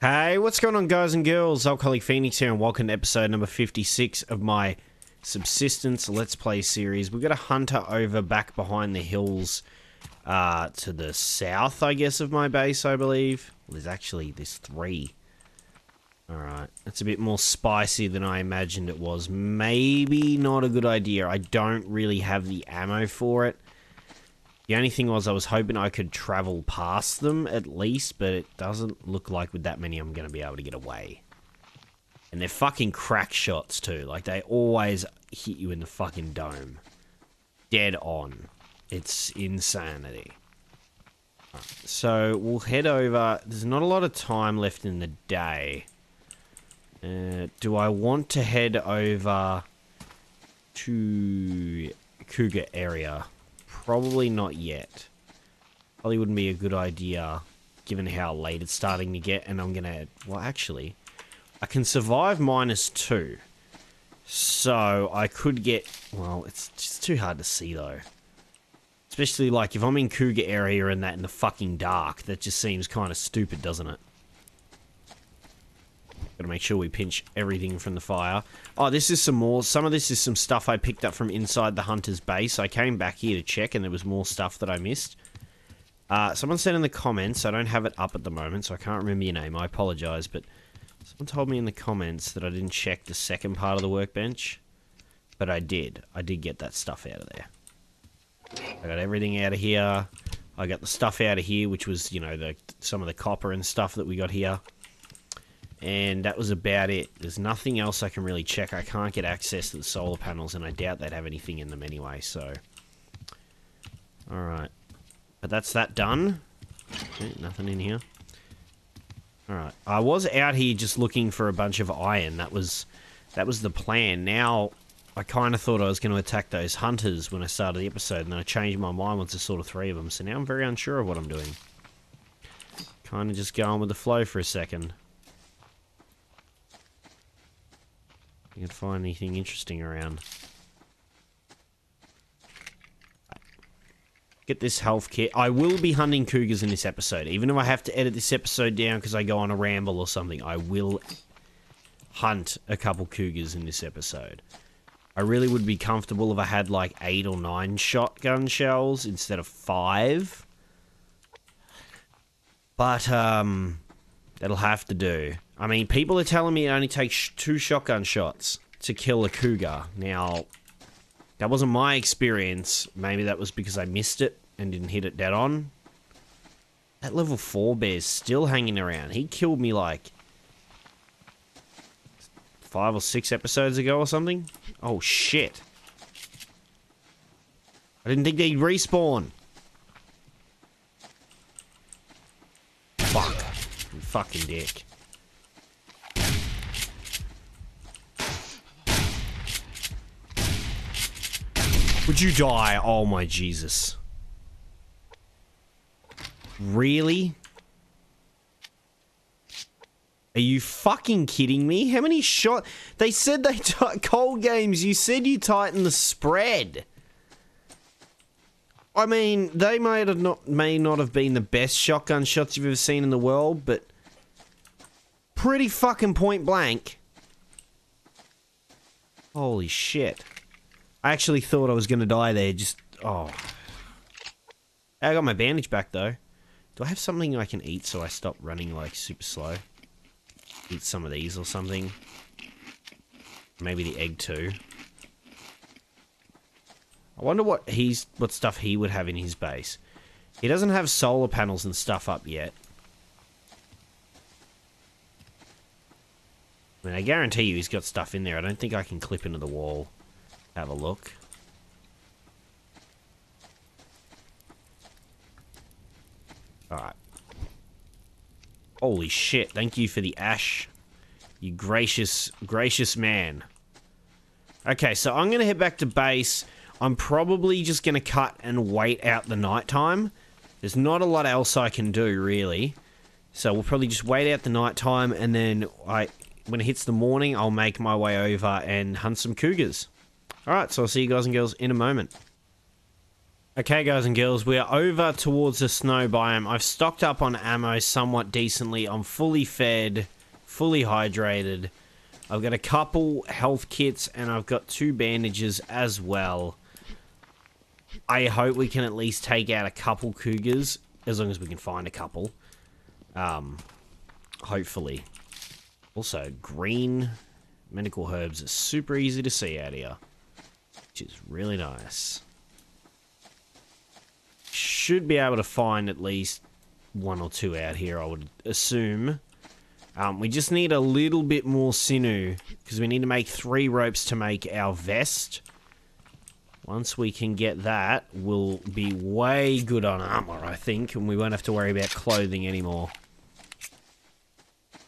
Hey, what's going on, guys and girls? Alcoholic Phoenix here, and welcome to episode number 56 of my Subsistence Let's Play series. We've got a hunter over back behind the hills to the south, I guess, of my base, I believe. Well, there's three. Alright, that's a bit more spicy than I imagined it was. Maybe not a good idea. I don't really have the ammo for it. The only thing was I was hoping I could travel past them at least, but it doesn't look like with that many I'm going to be able to get away. And they're fucking crack shots too. Like, they always hit you in the fucking dome. Dead on. It's insanity. Right, so we'll head over. There's not a lot of time left in the day. Do I want to head over to Cougar area? Probably not yet. Probably wouldn't be a good idea given how late it's starting to get, and I'm gonna... Well, actually, I can survive -2. So, I could get... Well, it's just too hard to see, though. Especially, like, if I'm in Cougar area and that in the fucking dark, that just seems kind of stupid, doesn't it? Gotta make sure we pinch everything from the fire. Oh, this is some more. Some of this is some stuff I picked up from inside the hunter's base. I came back here to check, and there was more stuff that I missed. Someone said in the comments, I don't have it up at the moment, so I can't remember your name. I apologize, but someone told me in the comments that I didn't check the second part of the workbench. But I did. I did get that stuff out of there. I got everything out of here. I got the stuff out of here, which was, you know, some of the copper and stuff that we got here. And that was about it. There's nothing else I can really check. I can't get access to the solar panels, and I doubt they'd have anything in them anyway, so... Alright. But that's that done. Okay, nothing in here. Alright. I was out here just looking for a bunch of iron. That was the plan. Now, I kind of thought I was going to attack those hunters when I started the episode, and then I changed my mind once I saw the three of them, so now I'm very unsure of what I'm doing. Kind of just going with the flow for a second. You can find anything interesting around. Get this health kit. I will be hunting cougars in this episode. Even if I have to edit this episode down because I go on a ramble or something, I will hunt a couple cougars in this episode. I really would be comfortable if I had like 8 or 9 shotgun shells instead of 5. But, that'll have to do. I mean, people are telling me it only takes 2 shotgun shots to kill a cougar. Now, that wasn't my experience. Maybe that was because I missed it and didn't hit it dead on. That level 4 bear's still hanging around. He killed me like 5 or 6 episodes ago or something. Oh, shit. I didn't think they'd respawn. Fuck. You fucking dick. Would you die? Oh my Jesus. Really? Are you fucking kidding me? How many shots? They said they... Cold games, you said you tighten the spread. I mean, they may not have been the best shotgun shots you've ever seen in the world, but... Pretty fucking point blank. Holy shit. I actually thought I was going to die there, just... Oh. I got my bandage back, though. Do I have something I can eat so I stop running, like, super slow? Eat some of these or something. Maybe the egg, too. I wonder what stuff he would have in his base. He doesn't have solar panels and stuff up yet. I mean, I guarantee you he's got stuff in there. I don't think I can clip into the wall. Have a look. Alright. Holy shit, thank you for the ash. You gracious man. Okay, so I'm gonna head back to base. I'm probably just gonna cut and wait out the nighttime. There's not a lot else I can do, really. So we'll probably just wait out the nighttime, and then when it hits the morning, I'll make my way over and hunt some cougars. Alright, so I'll see you guys and girls in a moment. Okay, guys and girls, we are over towards the snow biome. I've stocked up on ammo somewhat decently. I'm fully fed, fully hydrated. I've got a couple health kits, and I've got 2 bandages as well. I hope we can at least take out a couple cougars, as long as we can find a couple. Hopefully. Also, green medical herbs are super easy to see out here, which is really nice. Should be able to find at least 1 or 2 out here, I would assume. We just need a little bit more sinew, because we need to make 3 ropes to make our vest. Once we can get that, we'll be way good on armor, I think, and we won't have to worry about clothing anymore.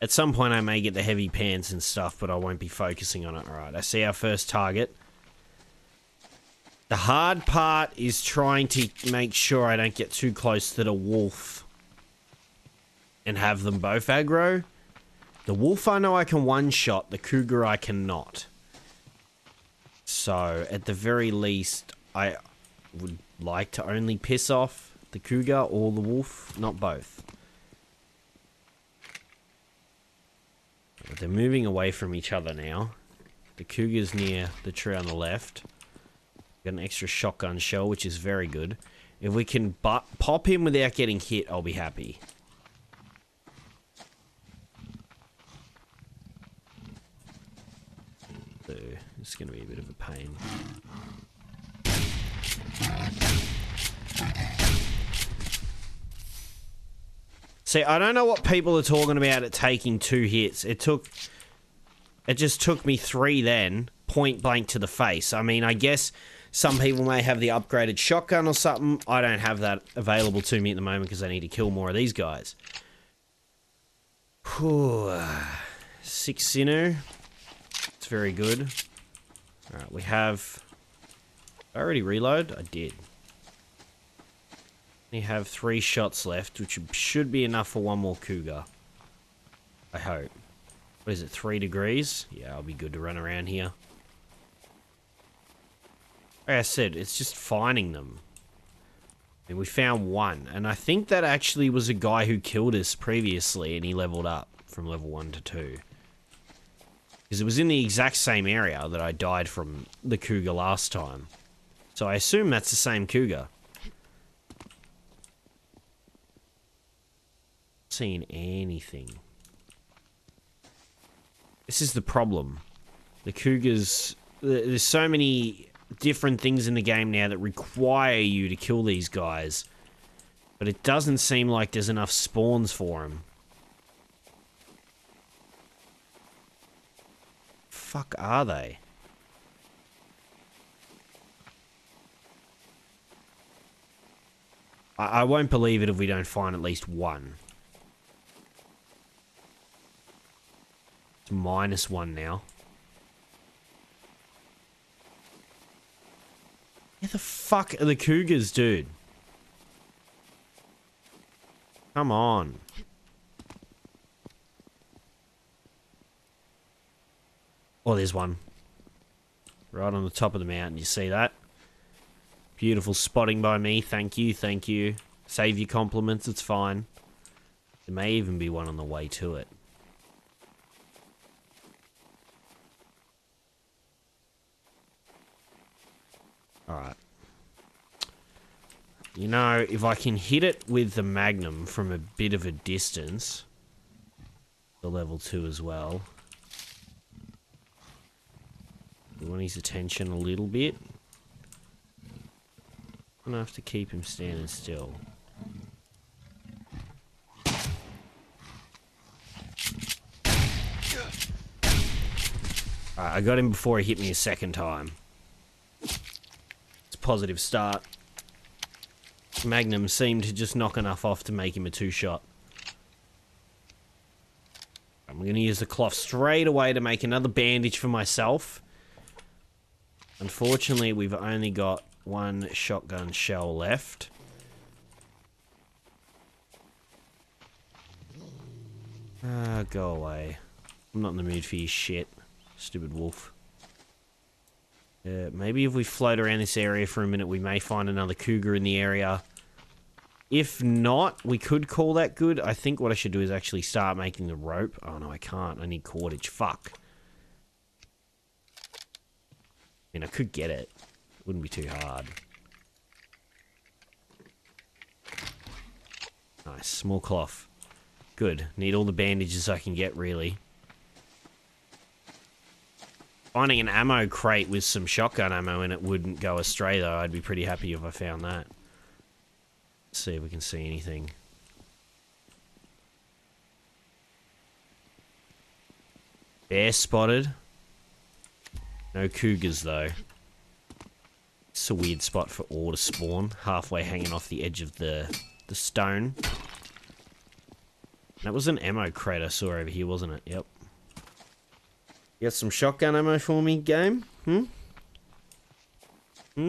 At some point I may get the heavy pants and stuff, but I won't be focusing on it. Alright, I see our first target. The hard part is trying to make sure I don't get too close to the wolf and have them both aggro. The wolf I know I can one-shot, the cougar I cannot. So, at the very least, I would like to only piss off the cougar or the wolf, not both. But they're moving away from each other now. The cougar's near the tree on the left. Got an extra shotgun shell, which is very good. If we can pop him without getting hit, I'll be happy. So, it's going to be a bit of a pain. See, I don't know what people are talking about at taking 2 hits. It just took me 3 then, point blank to the face. I mean, I guess some people may have the upgraded shotgun or something. I don't have that available to me at the moment because I need to kill more of these guys. Whew. 6 sinew. It's very good. Alright, we have... Did I already reload? I did. We have 3 shots left, which should be enough for 1 more cougar. I hope. What is it, 3 degrees? Yeah, I'll be good to run around here. Like I said, it's just finding them. And we found 1. And I think that actually was a guy who killed us previously, and he leveled up from level 1 to 2. Because it was in the exact same area that I died from the cougar last time. So I assume that's the same cougar. Not seeing anything. This is the problem. The cougars... There's so many... different things in the game now that require you to kill these guys, but it doesn't seem like there's enough spawns for them. Fuck are they? I won't believe it if we don't find at least 1. It's -1 now. Where the fuck are the cougars, dude? Come on. Oh, there's 1. Right on the top of the mountain, you see that? Beautiful spotting by me, thank you, thank you. Save your compliments, it's fine. There may even be 1 on the way to it. Alright. You know, if I can hit it with the Magnum from a bit of a distance, the level 2 as well. We want his attention a little bit. I'm gonna have to keep him standing still. Alright, I got him before he hit me a second time. Positive start. Magnum seemed to just knock enough off to make him a 2-shot. I'm gonna use the cloth straight away to make another bandage for myself. Unfortunately, we've only got 1 shotgun shell left. Ah, go away. I'm not in the mood for your shit, stupid wolf. Maybe if we float around this area for a minute, we may find another cougar in the area. If not, we could call that good. I think what I should do is actually start making the rope. Oh, no, I can't. I need cordage. Fuck. I mean, I could get it. It wouldn't be too hard. Nice. Small cloth. Good. Need all the bandages I can get, really. Finding an ammo crate with some shotgun ammo in it wouldn't go astray, though. I'd be pretty happy if I found that. Let's see if we can see anything. Bear spotted. No cougars, though. It's a weird spot for ore to spawn. Halfway hanging off the edge of the stone. That was an ammo crate I saw over here, wasn't it? Yep. You got some shotgun ammo for me, game?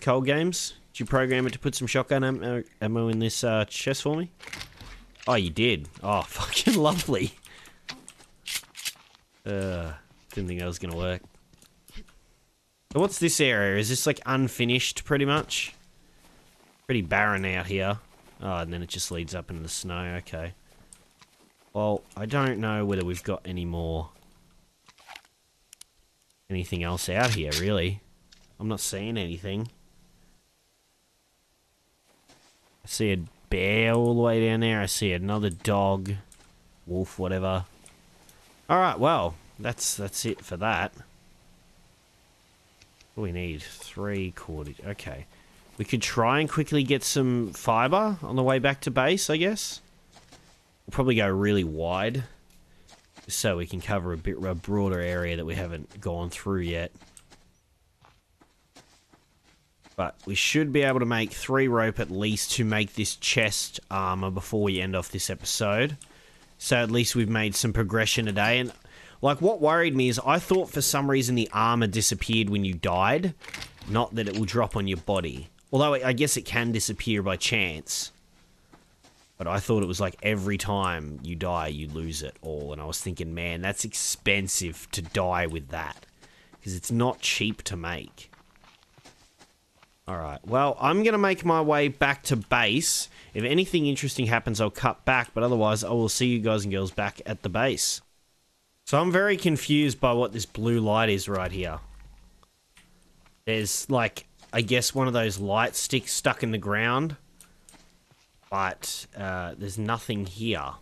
Cold games? Did you program it to put some shotgun ammo in this chest for me? Oh, you did. Oh, fucking lovely. Didn't think that was gonna work. So what's this area? Is this like unfinished, pretty much? Pretty barren out here. Oh, and then it just leads up into the snow. Okay. Well, I don't know whether we've got any more... anything else out here, really. I'm not seeing anything. I see a bear all the way down there. I see another dog, wolf, whatever. Alright, well, that's it for that. We need 3 cordage. Okay. We could try and quickly get some fiber on the way back to base, I guess. We'll probably go really wide, so we can cover a broader area that we haven't gone through yet. But we should be able to make 3 rope at least to make this chest armor before we end off this episode. So at least we've made some progression today. And like, what worried me is I thought for some reason the armor disappeared when you died, not that it will drop on your body. Although I guess it can disappear by chance. But I thought it was like every time you die, you lose it all. And I was thinking, man, that's expensive to die with that. Because it's not cheap to make. Alright, well, I'm going to make my way back to base. If anything interesting happens, I'll cut back. But otherwise, I will see you guys and girls back at the base. So I'm very confused by what this blue light is right here. There's like, I guess one of those light sticks stuck in the ground. But, there's nothing here.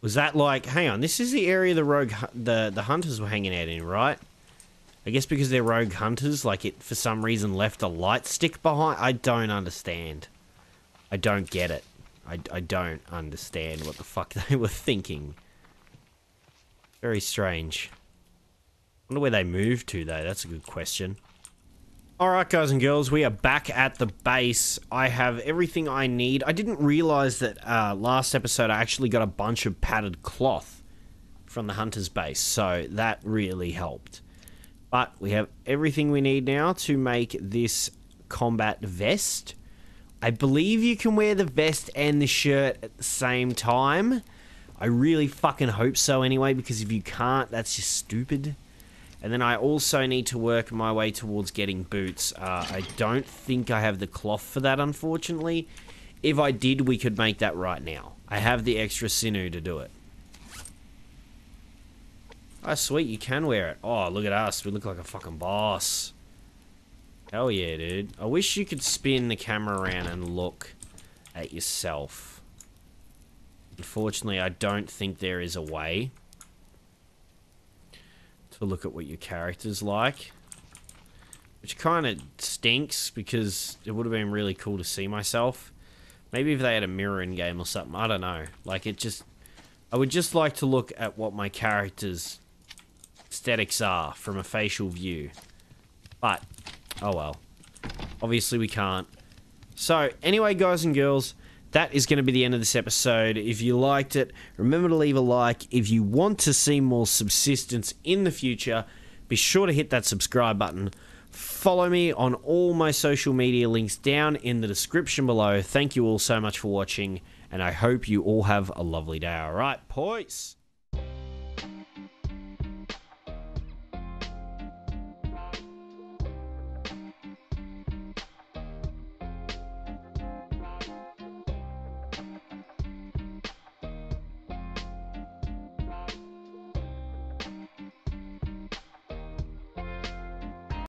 Was that like... hang on, this is the area the rogue hunters were hanging out in, right? I guess because they're rogue hunters, like, it for some reason left a light stick behind? I don't understand. I don't get it. I don't understand what the fuck they were thinking. Very strange. I wonder where they moved to, though. That's a good question. Alright guys and girls, we are back at the base. I have everything I need. I didn't realise that last episode I actually got a bunch of padded cloth from the hunter's base, so that really helped. But we have everything we need now to make this combat vest. I believe you can wear the vest and the shirt at the same time. I really fucking hope so anyway, because if you can't, that's just stupid. And then I also need to work my way towards getting boots. I don't think I have the cloth for that, unfortunately. If I did, we could make that right now. I have the extra sinew to do it. Oh, sweet, you can wear it. Oh, look at us. We look like a fucking boss. Hell yeah, dude. I wish you could spin the camera around and look at yourself. Unfortunately, I don't think there is a way to look at what your character's like, which kind of stinks because it would have been really cool to see myself. Maybe if they had a mirror in game or something, I don't know. Like, it just, I would just like to look at what my character's aesthetics are from a facial view, but oh well, obviously we can't. So anyway guys and girls, that is going to be the end of this episode. If you liked it, remember to leave a like. If you want to see more Subsistence in the future, be sure to hit that subscribe button. Follow me on all my social media links down in the description below. Thank you all so much for watching, and I hope you all have a lovely day. All right, peace.